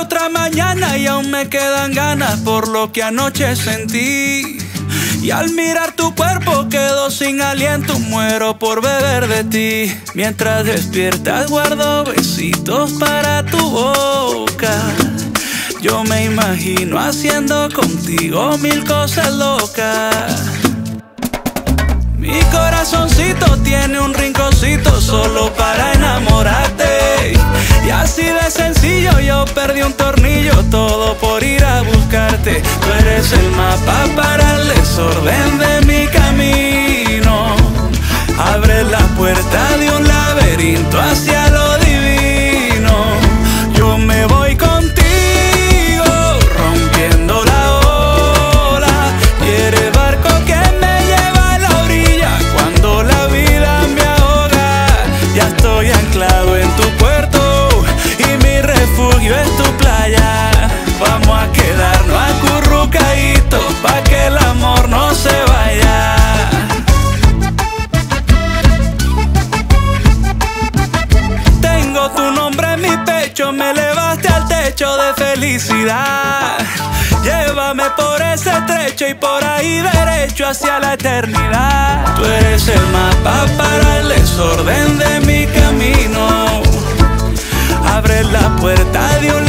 otra mañana y aún me quedan ganas por lo que anoche sentí. Y al mirar tu cuerpo quedo sin aliento, muero por beber de ti. Mientras despiertas guardo besitos para tu boca. Yo me imagino haciendo contigo mil cosas locas. Mi corazoncito tiene un rinconcito solo para enamorarte. Y así de sencillo yo perdí un tornillo, todo por ir a buscarte. Tú eres el mapa para el desorden de mi camino. Abre la puerta de un laberinto hacia lo divino. Yo me voy contigo rompiendo la ola. Quieres barco que me lleva a la orilla cuando la vida me ahoga. Ya estoy anclado en tu puerto y mi refugio es tu playa. Vamos a quedarnos acurrucaditos pa' que el amor no se vaya. Tengo tu nombre en mi pecho, me elevaste al techo de felicidad. Llévame por ese trecho y por ahí derecho hacia la eternidad. Tú eres el mapa para el desorden de mi camino. Abre la puerta de un